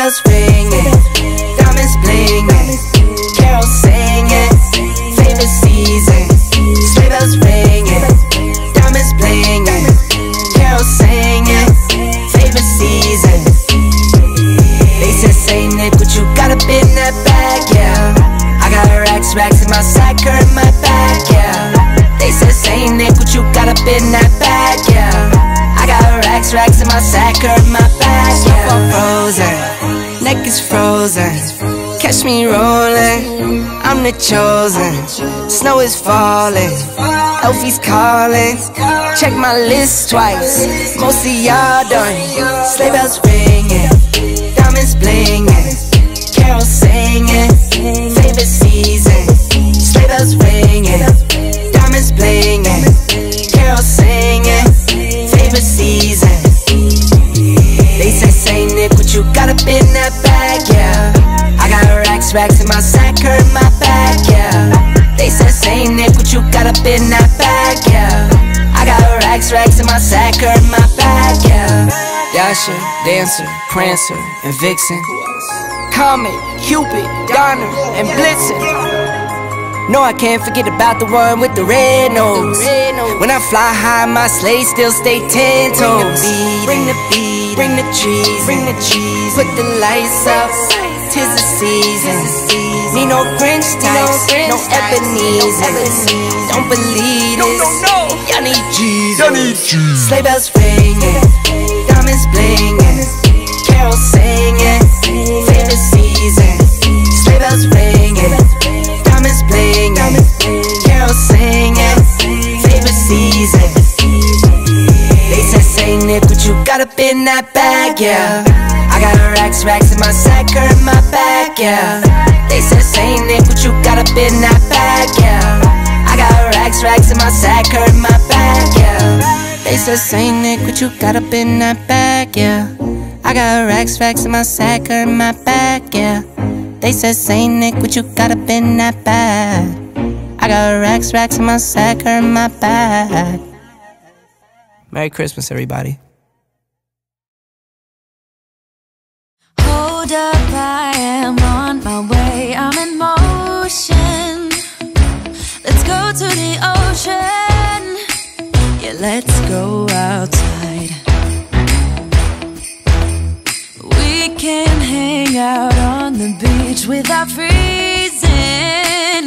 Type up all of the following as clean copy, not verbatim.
bells ringing, diamonds blinging, carols singing, favorite season. Sleigh bells ringing, diamonds blinging, carols singing, favorite season. They said, "Say Nick, what you got up in that bag, yeah? I got racks, racks in my sack or in my back, yeah." They said, "Say Nick, what you got up in that bag, yeah? Racks, racks in my sack or in my bag, yeah." I'm frozen, neck is frozen, catch me rolling, I'm the chosen. Snow is falling, Elfie's calling, check my list twice, most of y'all done. Sleigh bells ringing, diamonds blinging, carols singing, favorite season. Sleigh bells ringing, diamonds blinging, carols singing, favorite season. They say, "Say Nick, what you got up in that bag, yeah? I got racks, racks in my sack or in my back, yeah." They say, "Say Nick, what you got up in that bag, yeah? I got racks, racks in my sack or in my back, yeah." Dasher, Dancer, Prancer, and Vixen, Comet, Cupid, Donner, and Blitzen. No, I can't forget about the one with the red nose. When I fly high, my sleigh still stay 10 toes. Bring the beat, bring the trees, bring the cheese. Put the lights up, tis the season. Need no Grinch types, no Ebenezer. Don't believe this, y'all need Jesus. Sleigh bells ringing, diamonds blinging, carols singing, favorite season. Sleigh bells ringing, diamonds blinging, carols singing, favorite season. They said, "Say Nick, what you got up in that bag, yeah? I got racks, racks in my sack or in my back, yeah." They said, "Say Nick, what you got up in that bag, yeah? I got racks, racks in my sack or in my back, yeah." They said, "Say Nick, what you got up in that bag, yeah? I got racks, racks in my sack or in my back, yeah." They said, "Say Nick, what you got up in that bag? I got racks, racks in my sack or in my bag." Merry Christmas, everybody. Hold up, I am on my way. I'm in motion. Let's go to the ocean. Yeah, let's go outside. We can hang out on the beach without freezing.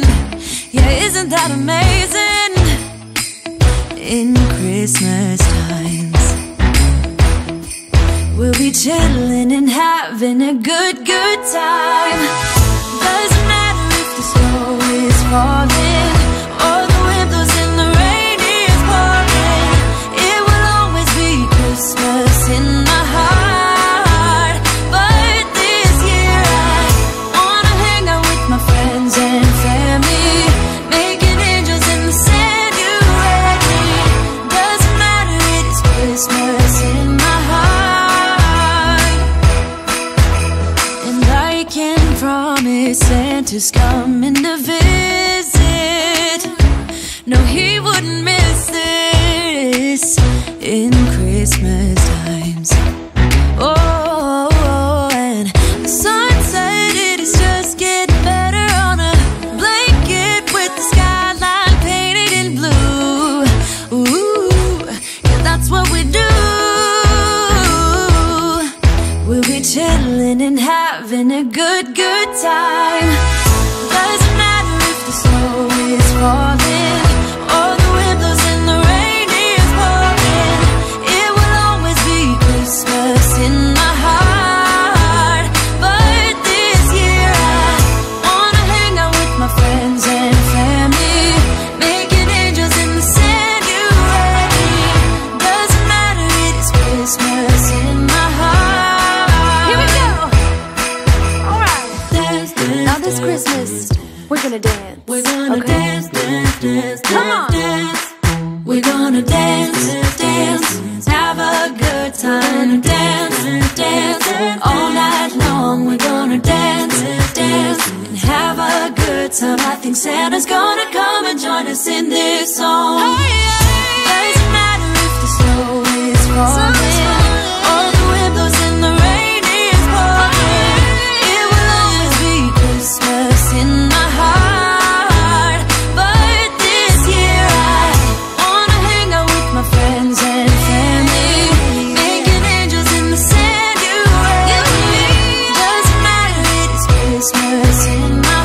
Yeah, isn't that amazing? In Christmas times, we'll be chilling and having a good, good time. Doesn't matter if the snow is falling or the wind blows and the rain is pouring. It will always be Christmas in my heart. Santa's coming to visit. No, he wouldn't miss this in Christmas times. Oh, and the sunset, it is just getting better. On a blanket with the skyline painted in blue. Ooh, yeah, that's what we do. We'll be chilling and having a good, good time. Santa's gonna come and join us in this song. Hey, hey. Doesn't matter if the snow is falling, or the wind blows and the rain is pouring. Christmas in my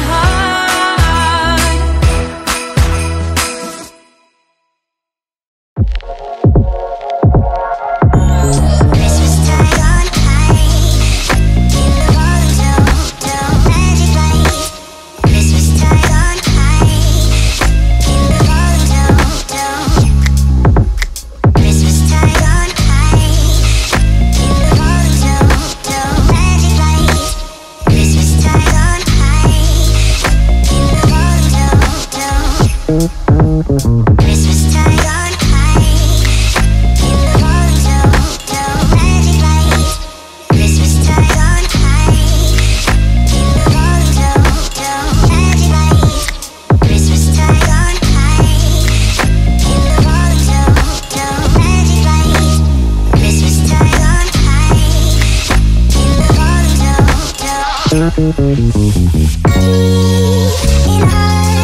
in